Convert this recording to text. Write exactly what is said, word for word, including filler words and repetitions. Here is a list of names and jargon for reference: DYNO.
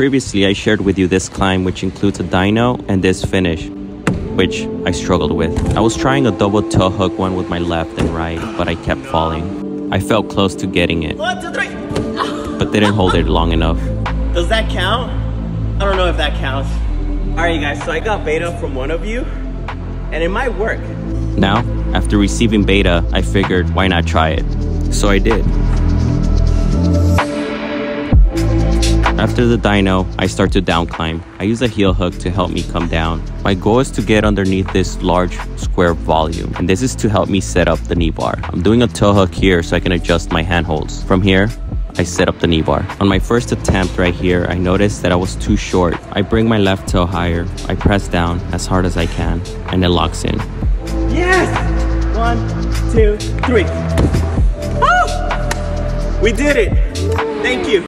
Previously, I shared with you this climb, which includes a dyno and this finish, which I struggled with. I was trying a double toe hook one with my left and right, but I kept falling. I felt close to getting it, one, two, three. But didn't hold it long enough. Does that count? I don't know if that counts. All right, you guys, so I got beta from one of you, and it might work. Now, after receiving beta, I figured, why not try it? So I did. After the dyno, I start to down climb. I use a heel hook to help me come down. My goal is to get underneath this large square volume, and this is to help me set up the knee bar. I'm doing a toe hook here so I can adjust my handholds. From here, I set up the knee bar. On my first attempt right here, I noticed that I was too short. I bring my left toe higher. I press down as hard as I can, and it locks in. Yes! One, two, three. Oh! We did it! Thank you.